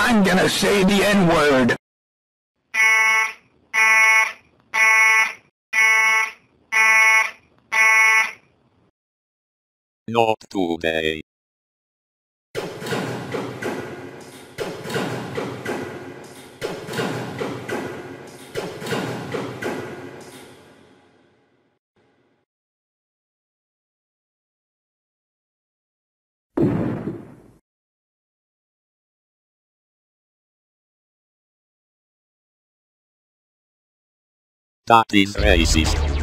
I'm gonna say the N-word. Not today. That is racist.